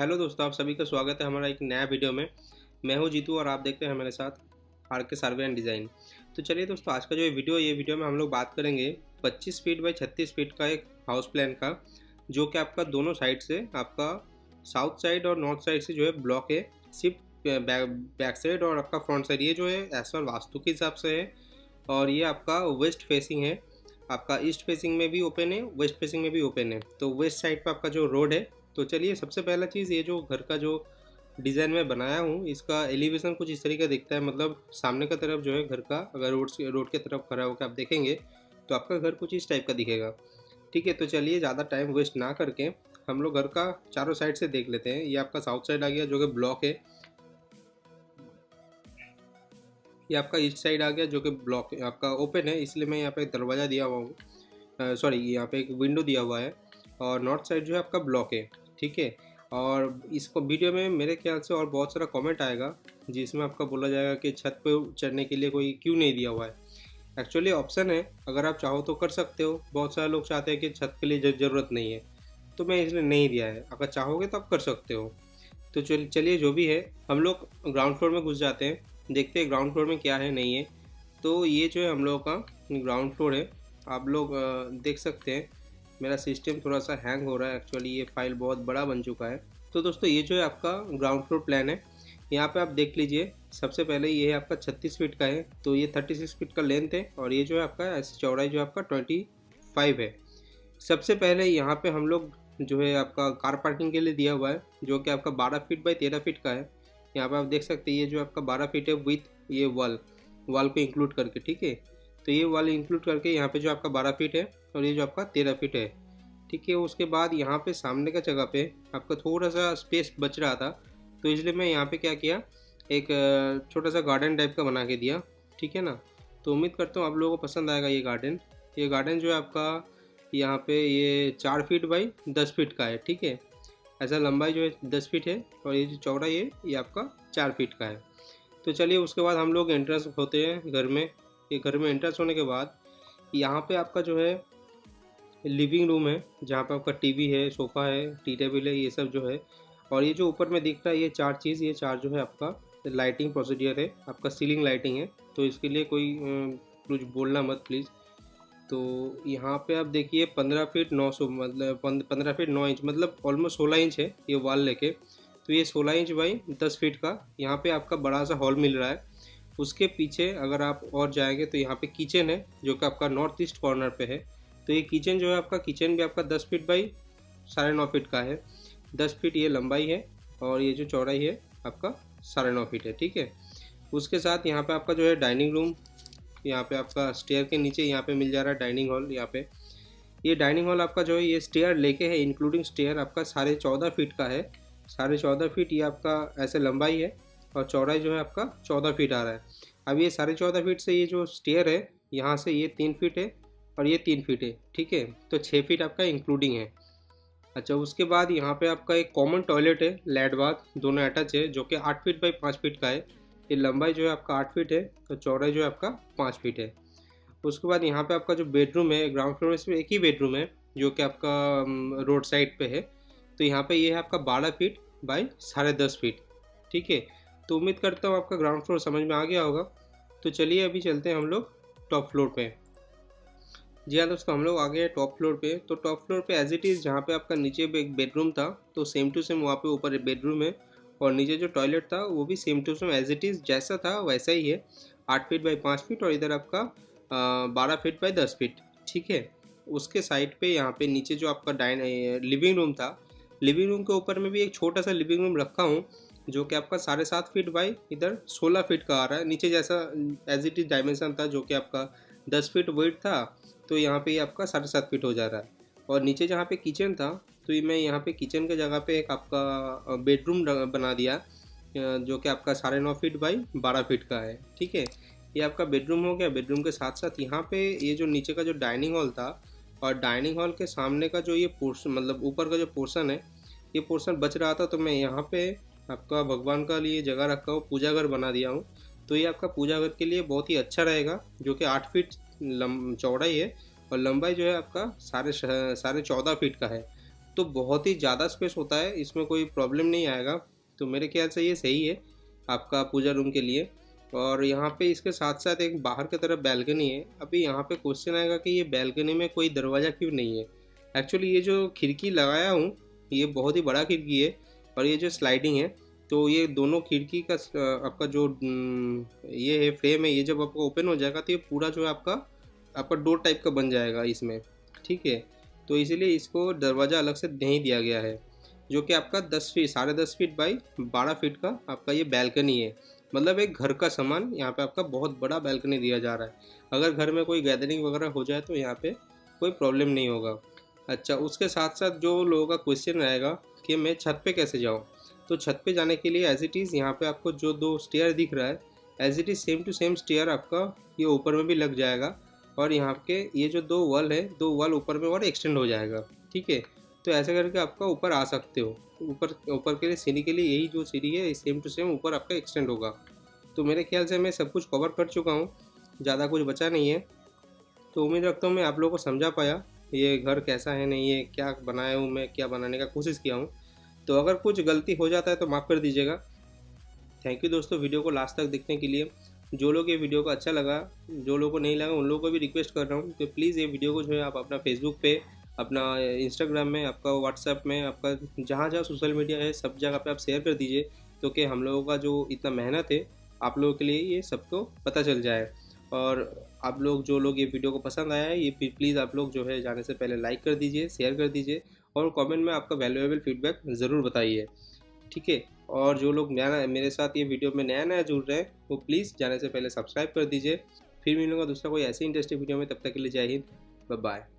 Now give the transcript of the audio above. Hello दोस्तों, आप सभी का स्वागत है हमारा एक नया वीडियो में। मैं हूं जीतू और आप देख रहे हैं हमारे साथ आरके सर्वे एंड डिज़ाइन। तो चलिए दोस्तों, आज का जो ये वीडियो में हम लोग बात करेंगे 25 फीट बाई 36 फीट का एक हाउस प्लान का, जो कि आपका दोनों साइड से, आपका साउथ साइड और नॉर्थ साइड से जो है ब्लॉक है, सिर्फ बैक साइड और आपका फ्रंट साइड, ये जो है एज पर वास्तु के हिसाब से है। और ये आपका वेस्ट फेसिंग है, आपका ईस्ट फेसिंग में भी ओपन है, वेस्ट फेसिंग में भी ओपन है। तो वेस्ट साइड पर आपका जो रोड है, तो चलिए सबसे पहला चीज़, ये जो घर का जो डिज़ाइन मैं बनाया हूँ, इसका एलिवेशन कुछ इस तरीके दिखता है। मतलब सामने का तरफ जो है घर का, अगर रोड के तरफ खड़ा होकर आप देखेंगे तो आपका घर कुछ इस टाइप का दिखेगा, ठीक है। तो चलिए ज़्यादा टाइम वेस्ट ना करके हम लोग घर का चारों साइड से देख लेते हैं। ये आपका साउथ साइड आ गया जो कि ब्लॉक है, ये आपका ईस्ट साइड आ गया जो कि ब्लॉक है, आपका ओपन है, इसलिए मैं यहाँ पर एक दरवाज़ा दिया हुआ हूँ, सॉरी यहाँ पर एक विंडो दिया हुआ है। और नॉर्थ साइड जो है आपका ब्लॉक है, ठीक है। और इसको वीडियो में मेरे ख्याल से और बहुत सारा कमेंट आएगा जिसमें आपका बोला जाएगा कि छत पर चढ़ने के लिए कोई क्यों नहीं दिया हुआ है। एक्चुअली ऑप्शन है, अगर आप चाहो तो कर सकते हो। बहुत सारे लोग चाहते हैं कि छत के लिए ज़रूरत नहीं है, तो मैं इसलिए नहीं दिया है। अगर चाहोगे तो आप कर सकते हो। तो चलिए जो भी है, हम लोग ग्राउंड फ्लोर में घुस जाते हैं, देखते हैं ग्राउंड फ्लोर में क्या है नहीं है। तो ये जो है हम लोगों का ग्राउंड फ्लोर है, आप लोग देख सकते हैं। मेरा सिस्टम थोड़ा सा हैंग हो रहा है, एक्चुअली ये फाइल बहुत बड़ा बन चुका है। तो दोस्तों ये जो है आपका ग्राउंड फ्लोर प्लान है, यहाँ पे आप देख लीजिए। सबसे पहले ये आपका 36 फीट का है, तो ये 36 फीट का लेंथ है और ये जो है आपका ऐसी चौड़ाई जो आपका 25 है। सबसे पहले यहाँ पे हम लोग जो है आपका कार पार्किंग के लिए दिया हुआ है, जो कि आपका 12 फीट बाई 13 फीट का है। यहाँ पर आप देख सकते हैं ये जो आपका 12 फीट है विथ ये वॉल को इंक्लूड करके, ठीक है। तो ये वाले इंक्लूड करके यहाँ पे जो आपका 12 फीट है और ये जो आपका 13 फीट है, ठीक है। उसके बाद यहाँ पे सामने का जगह पे आपका थोड़ा सा स्पेस बच रहा था, तो इसलिए मैं यहाँ पे क्या किया, एक छोटा सा गार्डन टाइप का बना के दिया, ठीक है ना। तो उम्मीद करता हूँ आप लोगों को पसंद आएगा ये गार्डन। ये गार्डन जो है आपका यहाँ पर ये 4 फीट बाई 10 फीट का है, ठीक है। ऐसा लंबाई जो है 10 फीट है और ये जो चौड़ाई है ये आपका 4 फीट का है। तो चलिए उसके बाद हम लोग एंट्रेंस होते हैं घर में। ये घर में एंट्रेंस होने के बाद यहाँ पे आपका जो है लिविंग रूम है, जहाँ पे आपका टीवी है, सोफ़ा है, टी टेबल है, ये सब जो है। और ये जो ऊपर में दिख रहा है ये चार चीज़, ये चार जो है आपका लाइटिंग प्रोसीजर है, आपका सीलिंग लाइटिंग है। तो इसके लिए कोई कुछ बोलना मत प्लीज़। तो यहाँ पे आप देखिए 15 फीट 9 मतलब 15 फीट 9 इंच, मतलब ऑलमोस्ट 16 इंच है ये वॉल लेके। तो ये 16 इंच बाई 10 फीट का यहाँ पर आपका बड़ा सा हॉल मिल रहा है। उसके पीछे अगर आप और जाएंगे तो यहाँ पे किचन है, जो कि आपका नॉर्थ ईस्ट कॉर्नर पे है। तो ये किचन जो है आपका, किचन भी आपका 10 फीट बाई 9.5 फीट का है। 10 फीट ये लंबाई है और ये जो चौड़ाई है आपका 9.5 फीट है, ठीक है। उसके साथ यहाँ पे आपका जो है डाइनिंग रूम, यहाँ पे आपका स्टेयर के नीचे यहाँ पे मिल जा रहा है डाइनिंग हॉल। यहाँ पे ये डाइनिंग हॉल आपका जो है ये स्टेयर लेके है, इंक्लूडिंग स्टेयर आपका 14.5 फीट का है। 14.5 फीट ये आपका ऐसे लंबाई है और चौड़ाई जो है आपका 14 फीट आ रहा है। अब ये 14.5 फीट से ये जो स्टेयर है यहाँ से ये 3 फीट है और ये 3 फीट है, ठीक है। तो 6 फीट आपका इंक्लूडिंग है। अच्छा, उसके बाद यहाँ पे आपका एक कॉमन टॉयलेट है, लैट बाथ दोनों अटैच है, जो कि 8 फीट बाई 5 फीट का है। ये लंबाई जो है आपका 8 फीट है और चौड़ाई जो है आपका 5 फीट है। उसके बाद यहाँ पर आपका जो बेडरूम है ग्राउंड फ्लोर में, इसमें एक ही बेडरूम है जो कि आपका रोड साइड पर है। तो यहाँ पर ये है आपका 12 फीट बाई 10.5 फीट, ठीक है। तो उम्मीद करता हूँ आपका ग्राउंड फ्लोर समझ में आ गया होगा। तो चलिए अभी चलते हैं हम लोग टॉप फ्लोर पे। जी हाँ दोस्तों, हम लोग आ गए हैं टॉप फ्लोर पे। तो टॉप फ्लोर पे एज इट इज़, जहाँ पे आपका नीचे एक बेडरूम था, तो सेम टू सेम वहाँ पे ऊपर एक बेडरूम है और नीचे जो टॉयलेट था वो भी same to same as it is जैसा था वैसा ही है। 8 फीट बाई 5 फीट और इधर आपका 12 फीट बाई 10 फीट, ठीक है। उसके साइड पर यहाँ पर नीचे जो आपका लिविंग रूम था, लिविंग रूम के ऊपर में भी एक छोटा सा लिविंग रूम रखा हूँ, जो कि आपका 7.5 फीट बाई इधर 16 फीट का आ रहा है। नीचे जैसा एज इट इज डायमेंशन था, जो कि आपका 10 फीट वेट था, तो यहाँ पे आपका 7.5 फीट हो जा रहा है। और नीचे जहाँ पे किचन था, तो मैं यहाँ पे किचन के जगह पे एक आपका बेडरूम बना दिया, जो कि आपका 9.5 फीट बाई 12 फीट का है, ठीक है। ये आपका बेडरूम हो गया। बेडरूम के साथ साथ यहाँ पर ये जो नीचे का जो डाइनिंग हॉल था और डाइनिंग हॉल के सामने का जो ये पोर्शन, मतलब ऊपर का जो पोर्शन है, ये पोर्शन बच रहा था, तो मैं यहाँ पर आपका भगवान का लिए जगह रखा हो, पूजा घर बना दिया हूँ। तो ये आपका पूजा घर के लिए बहुत ही अच्छा रहेगा, जो कि 8 फीट चौड़ाई है और लंबाई जो है आपका 14.5 फीट का है। तो बहुत ही ज़्यादा स्पेस होता है, इसमें कोई प्रॉब्लम नहीं आएगा। तो मेरे ख्याल से ये सही है आपका पूजा रूम के लिए। और यहाँ पे इसके साथ साथ एक बाहर की तरफ बैल्कनी है। अभी यहाँ पे क्वेश्चन आएगा कि ये बैल्कनी में कोई दरवाज़ा क्यों नहीं है। एक्चुअली ये जो खिड़की लगाया हूँ ये बहुत ही बड़ा खिड़की है और ये जो स्लाइडिंग है, तो ये दोनों खिड़की का आपका जो ये है फ्रेम है, ये जब आपका ओपन हो जाएगा तो ये पूरा जो है आपका डोर टाइप का बन जाएगा इसमें, ठीक है। तो इसीलिए इसको दरवाज़ा अलग से नहीं दिया गया है, जो कि आपका 10 फीट 10.5 फीट बाई 12 फीट का आपका ये बैल्कनी है। मतलब एक घर का सामान यहाँ पे आपका बहुत बड़ा बैल्कनी दिया जा रहा है। अगर घर में कोई गैदरिंग वगैरह हो जाए तो यहाँ पे कोई प्रॉब्लम नहीं होगा। अच्छा, उसके साथ साथ जो लोगों का क्वेश्चन रहेगा कि मैं छत पे कैसे जाऊँ, तो छत पे जाने के लिए एज इट इज़ यहाँ पे आपको जो 2 स्टेयर दिख रहा है as it is same to same stair आपका ये ऊपर में भी लग जाएगा और यहाँ के ये जो 2 वॉल है 2 वॉल ऊपर में और एक्सटेंड हो जाएगा, ठीक है। तो ऐसा करके आपका ऊपर आ सकते हो। ऊपर के लिए सीढ़ी के लिए यही जो सीढ़ी है सेम टू सेम ऊपर आपका एक्सटेंड होगा। तो मेरे ख्याल से मैं सब कुछ कवर कर चुका हूँ, ज़्यादा कुछ बचा नहीं है। तो उम्मीद रखता हूँ मैं आप लोगों को समझा पाया ये घर कैसा है, नहीं है, क्या बनाया हूँ मैं, क्या बनाने का कोशिश किया हूँ। तो अगर कुछ गलती हो जाता है तो माफ़ कर दीजिएगा। थैंक यू दोस्तों वीडियो को लास्ट तक देखने के लिए। जो लोग ये वीडियो को अच्छा लगा, जो लोगों को नहीं लगा उन लोगों को भी रिक्वेस्ट कर रहा हूँ कि प्लीज़ ये वीडियो को जो है आप अपना फेसबुक पे, अपना इंस्टाग्राम में, आपका व्हाट्सएप में, आपका जहाँ जहाँ सोशल मीडिया है सब जगह पे आप शेयर कर दीजिए, तो कि हम लोगों का जो इतना मेहनत है आप लोगों के लिए ये सबको पता चल जाए। और आप लोग जो लोग ये वीडियो को पसंद आया है ये प्लीज़ आप लोग जो है जाने से पहले लाइक कर दीजिए, शेयर कर दीजिए और कमेंट में आपका वैल्यूएबल फीडबैक ज़रूर बताइए, ठीक है। और जो लोग नया मेरे साथ ये वीडियो में नया जुड़ रहे हैं वो प्लीज़ जाने से पहले सब्सक्राइब कर दीजिए। फिर मिलूंगा दूसरा कोई ऐसी इंटरेस्टिंग वीडियो में, तब तक के लिए जय हिंद, बाय बाय।